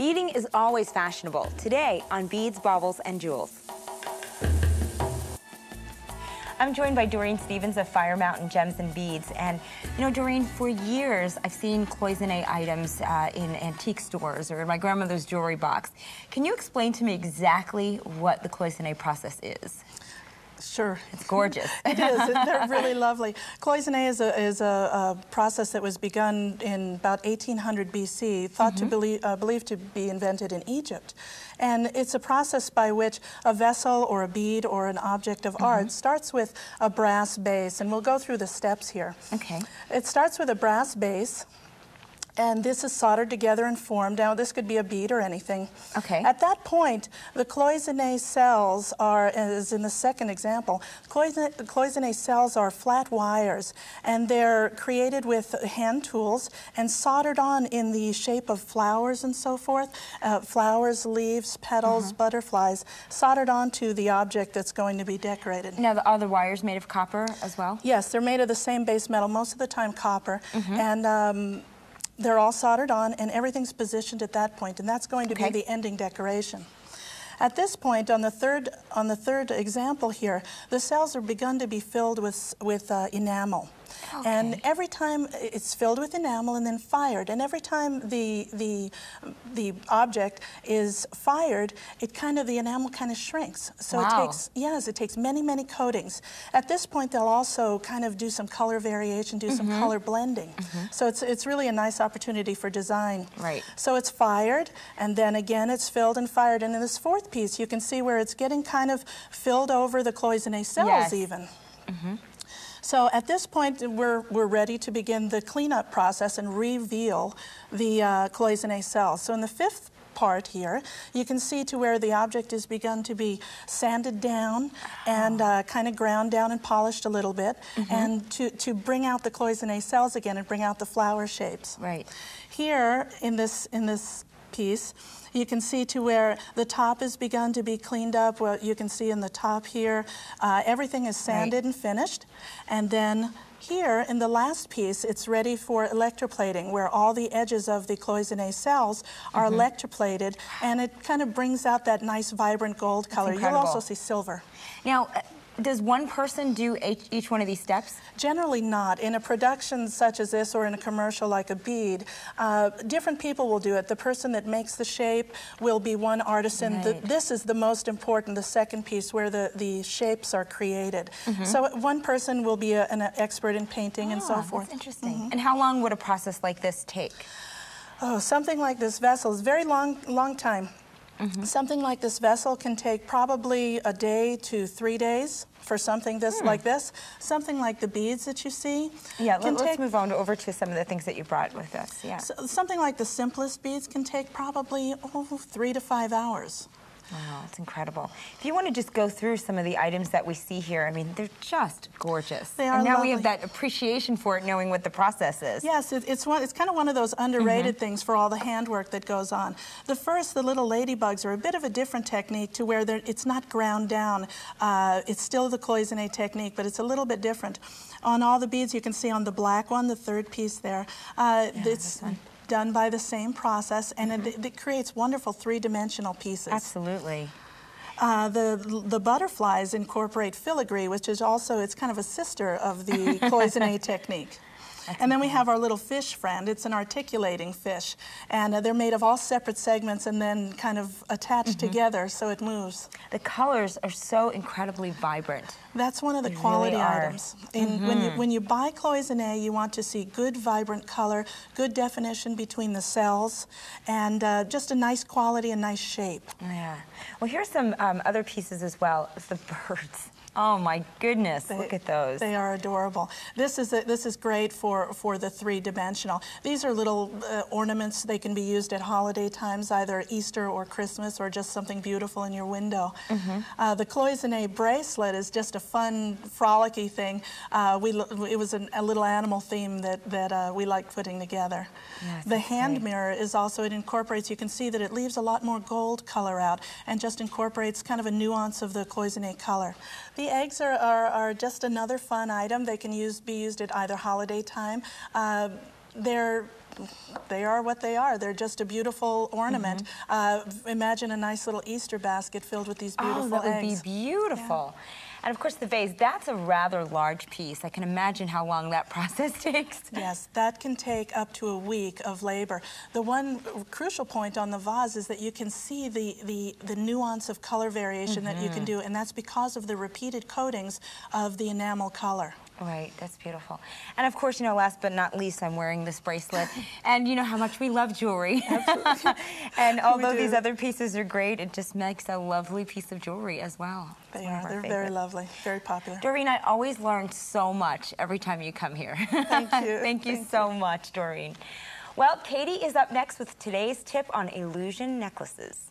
Beading is always fashionable. Today on Beads, Baubles and Jewels. I'm joined by Doreen Stevens of Fire Mountain Gems and Beads. And, you know, Doreen, for years I've seen cloisonné items in antique stores or in my grandmother's jewelry box. Can you explain to me exactly what the cloisonné process is? Sure. It's gorgeous. It is. They're really lovely. Cloisonné is a process that was begun in about 1800 BC, believed to be invented in Egypt. And it's a process by which a vessel or a bead or an object of art starts with a brass base. And we'll go through the steps here. Okay. It starts with a brass base. And this is soldered together and formed. Now, this could be a bead or anything. Okay. At that point, the cloisonné cells are, as in the second example, cloisonné cells are flat wires, and they're created with hand tools and soldered on in the shape of flowers and so forth, flowers, leaves, petals, butterflies, soldered onto the object that's going to be decorated. Now, are the wires made of copper as well? Yes, they're made of the same base metal, most of the time copper. And they're all soldered on, and everything's positioned at that point, and that's going to be the ending decoration. At this point, on the third example here, the cells are begun to be filled with enamel. Okay. And every time it's filled with enamel and then fired, and every time the object is fired, the enamel kind of shrinks. So it takes many coatings. At this point, they'll also kind of do some color variation, do some color blending. So it's really a nice opportunity for design. Right. So it's fired, and then again it's filled and fired. And in this fourth piece, you can see where it's getting kind of filled over the cloisonné cells even. So at this point, we're ready to begin the cleanup process and reveal the cloisonné cells. So in the fifth part here, you can see to where the object is begun to be sanded down and kind of ground down and polished a little bit, and to bring out the cloisonné cells again and bring out the flower shapes. Right. Here in this piece, you can see to where the top has begun to be cleaned up. Well, you can see in the top here, everything is sanded and finished. And then here in the last piece, it's ready for electroplating, where all the edges of the cloisonné cells are electroplated, and it kind of brings out that nice vibrant gold color. You'll also see silver. Now, does one person do each one of these steps? Generally not. In a production such as this or in a commercial like a bead, different people will do it. The person that makes the shape will be one artisan. Right. This is the most important, the second piece, where the shapes are created. So one person will be an expert in painting and so forth. That's interesting. And how long would a process like this take? Oh, something like this vessel is very long time. Something like this vessel can take probably a day to 3 days for something like this. Something like the beads that you see. Yeah, let's move on over to some of the things that you brought with us. Yeah. So, something like the simplest beads can take probably 3 to 5 hours. Wow, that's incredible. If you want to just go through some of the items that we see here, I mean, they're just gorgeous. They are lovely. And now we have that appreciation for it, knowing what the process is. Yes, it's kind of one of those underrated things for all the handwork that goes on. The little ladybugs are a bit of a different technique to where it's not ground down. It's still the cloisonné technique, but it's a little bit different. On all the beads, you can see on the black one, the third piece there, it's done by the same process, and it creates wonderful three-dimensional pieces. Absolutely. The butterflies incorporate filigree, which is also, it's kind of a sister of the cloisonné technique. And then we have our little fish friend. It's an articulating fish, and they're made of all separate segments and then kind of attached together so it moves. The colors are so incredibly vibrant. That's one of the quality items. When you buy cloisonné, you want to see good vibrant color, good definition between the cells, and just a nice quality and nice shape. Yeah. Well, here's some other pieces as well. It's the birds. Oh my goodness, look at those. They are adorable. This is great for the three-dimensional. These are little ornaments. They can be used at holiday times, either Easter or Christmas, or just something beautiful in your window. The cloisonné bracelet is just a fun, frolicky thing. It was a little animal theme that we liked putting together. Yes, the hand mirror is also, it incorporates, you can see that it leaves a lot more gold color out and just incorporates kind of a nuance of the cloisonné color. The eggs are just another fun item. They can be used at either holiday time. They're they are what they are. They're just a beautiful ornament. Mm-hmm. Imagine a nice little Easter basket filled with these beautiful eggs. Oh, that would be beautiful. Yeah. And of course the vase, that's a rather large piece. I can imagine how long that process takes. Yes, that can take up to a week of labor. The one crucial point on the vase is that you can see the nuance of color variation that you can do, and that's because of the repeated coatings of the enamel color. Right, that's beautiful. And of course, you know, last but not least, I'm wearing this bracelet. And you know how much we love jewelry. Absolutely. And although these other pieces are great, it just makes a lovely piece of jewelry as well. They are. They're very lovely, very popular. Doreen, I always learn so much every time you come here. Thank you. Thank you so much, Doreen. Well, Katie is up next with today's tip on illusion necklaces.